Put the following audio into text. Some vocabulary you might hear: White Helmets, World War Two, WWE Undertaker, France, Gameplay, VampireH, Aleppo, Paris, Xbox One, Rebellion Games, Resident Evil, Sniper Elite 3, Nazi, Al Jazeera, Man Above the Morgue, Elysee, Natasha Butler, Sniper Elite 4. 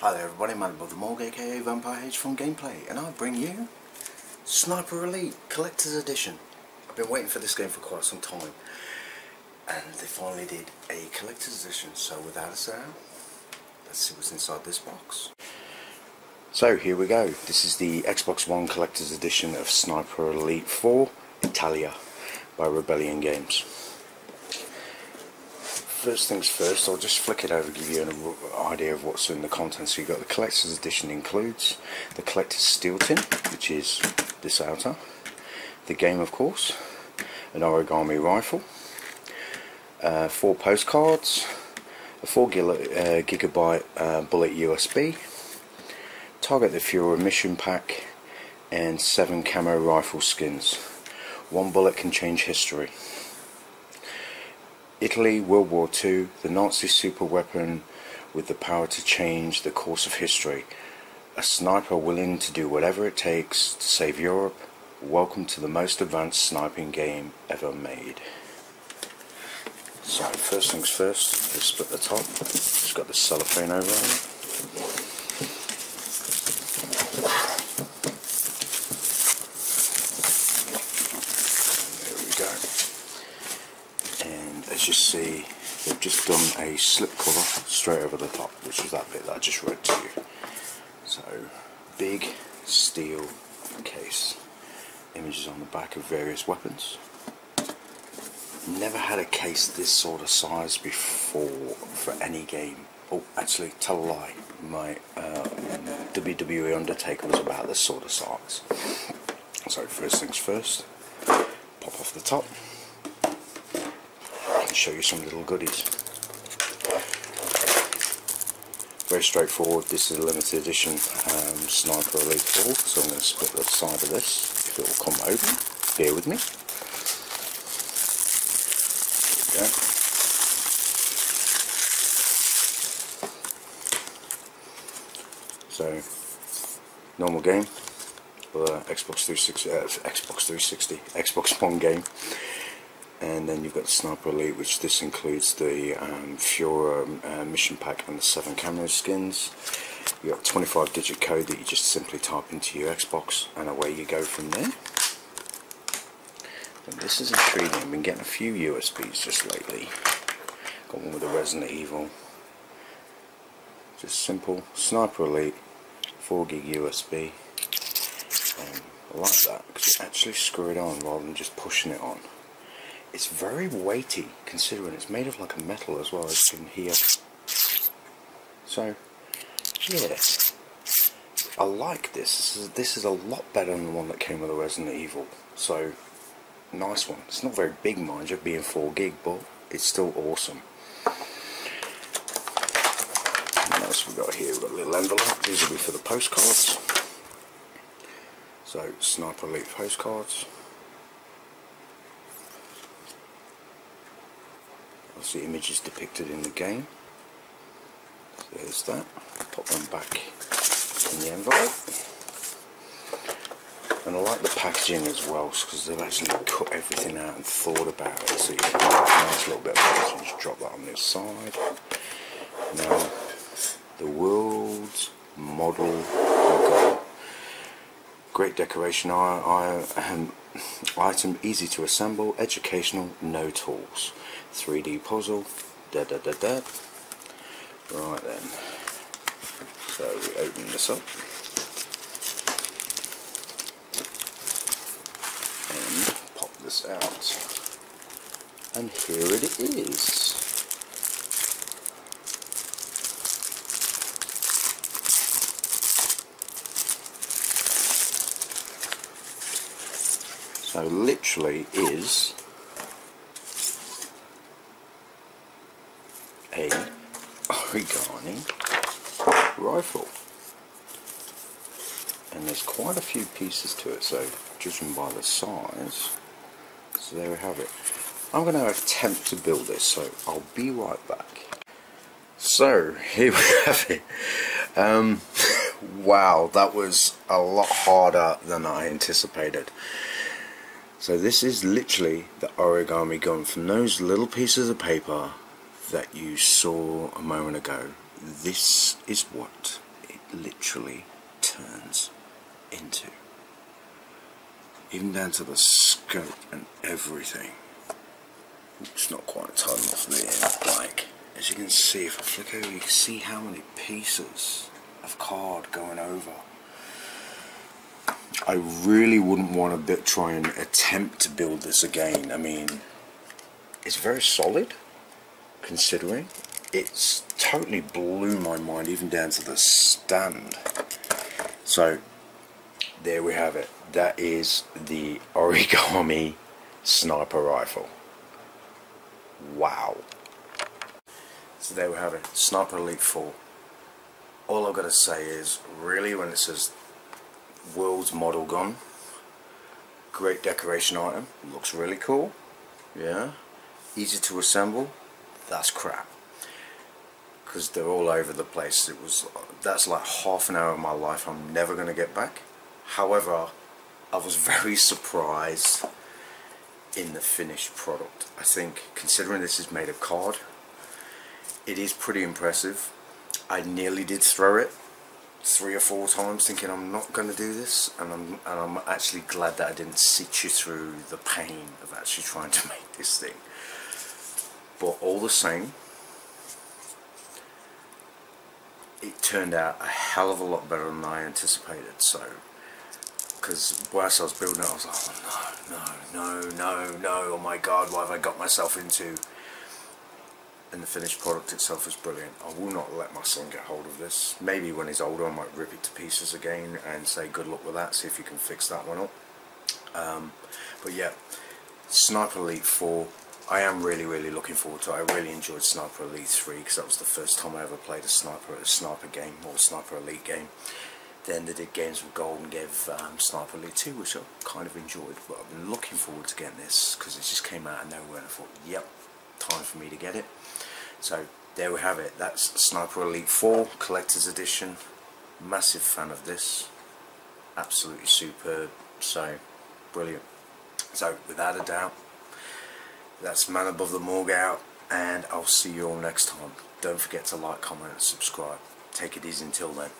Hi there everybody, Man Above the Morgue aka VampireH from Gameplay, and I bring you Sniper Elite Collector's Edition. I've been waiting for this game for quite some time, and they finally did a Collector's Edition, so without a sound, let's see what's inside this box. So here we go, this is the Xbox One Collector's Edition of Sniper Elite 4 Italia by Rebellion Games. First things first, I'll just flick it over, give you an idea of what's in the content. So you've got the Collector's Edition includes the Collector's Steel Tin, which is this outer, the game of course, an origami rifle, 4 postcards, a 4GB bullet USB, Target the Fuhrer mission pack, and 7 camo rifle skins. One bullet can change history. Italy, World War II, the Nazi superweapon with the power to change the course of history. A sniper willing to do whatever it takes to save Europe. Welcome to the most advanced sniping game ever made. So first things first, let's split the top. It's got the cellophane over on it. You see, they've just done a slip cover straight over the top, which was that bit that I just read to you. So, big steel case, images on the back of various weapons. Never had a case this sort of size before for any game. Oh, actually, tell a lie, my WWE Undertaker was about this sort of size. So, first things first, pop off the top. Show you some little goodies. Very straightforward. This is a limited edition Sniper Elite 4, so I'm going to split the side of this. If it will come open, bear with me. There we go. So, normal game, Xbox One game. And then you've got the Sniper Elite, which this includes the Fuhrer mission pack and the 7 camera skins. You've got a 25-digit code that you just simply type into your Xbox, and away you go from there. And this is intriguing. I've been getting a few USBs just lately. Got one with the Resident Evil. Just simple Sniper Elite, 4GB USB. I like that because you actually screw it on rather than just pushing it on. It's very weighty, considering it's made of like a metal as well, as you can hear. So, yeah, I like this. This is a lot better than the one that came with the Resident Evil. So, nice one. It's not very big, mind you, being 4GB, but it's still awesome. What else we got here? We've got a little envelope. These will be for the postcards. So, Sniper Elite postcards. The images depicted in the game. So there's that. Pop them back in the envelope. And I like the packaging as well, because they've actually cut everything out and thought about it. So you can have a nice little bit of packaging. Just drop that on this side. Now, the world's model logo. Great decoration. Item easy to assemble, educational, no tools, 3D puzzle, Right then, so we open this up, and pop this out, and here it is. So literally is a origami rifle, and there's quite a few pieces to it, so judging by the size, so there we have it. I'm going to attempt to build this, so I'll be right back. So here we have it. Wow, that was a lot harder than I anticipated. So this is literally the origami gun from those little pieces of paper that you saw a moment ago. this is what it literally turns into. Even down to the scope and everything. It's not quite tight enough there. Like, as you can see, if I flick over, you can see how many pieces of card going over. I really wouldn't want to try and attempt to build this again. I mean, it's very solid, considering. It's totally blew my mind, even down to the stand. So, there we have it. That is the Origami Sniper Rifle. Wow. So there we have it, Sniper Elite 4. All I've got to say is, really, when it says world's model gun, great decoration item, looks really cool, yeah, easy to assemble, that's crap, because they're all over the place. It was, that's like half an hour of my life I'm never going to get back. However, I was very surprised in the finished product. I think, considering this is made of card, it is pretty impressive. I nearly did throw it 3 or 4 times, thinking I'm not going to do this, and I'm actually glad that I didn't sit you through the pain of actually trying to make this thing. But all the same, it turned out a hell of a lot better than I anticipated. So, because whilst I was building it, I was like, oh no, oh my god, what have I got myself into? And the finished product itself is brilliant. I will not let my son get hold of this. Maybe when he's older I might rip it to pieces again and say good luck with that, see if you can fix that one up. But yeah, Sniper Elite 4, I am really looking forward to it. I really enjoyed Sniper Elite 3 because that was the first time I ever played a sniper game, or a Sniper Elite game. Then they did Games with Gold and gave Sniper Elite 2, which I kind of enjoyed. But I've been looking forward to getting this because it just came out of nowhere and I thought, yep, time for me to get it. So there we have it, that's Sniper Elite 4 Collector's Edition. Massive fan of this, absolutely superb, so brilliant. So without a doubt, that's Man Above the Morgue out, and I'll see you all next time. Don't forget to like, comment and subscribe. Take it easy until then.